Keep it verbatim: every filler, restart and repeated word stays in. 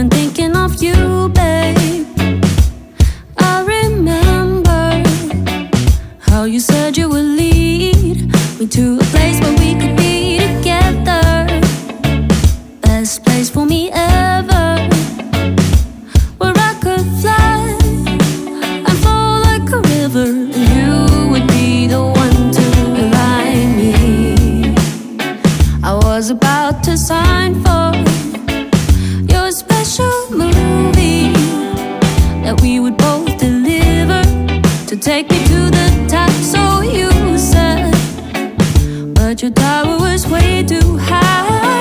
been thinking of you, babe. I remember how you said you would lead me to a place where we could be together. Best place for me ever, where I could fly and fall like a river, and you would be the one to remind me. I was about to sign for your special movie that we would both deliver, to take me to the top, so you said, but your tower was way too high.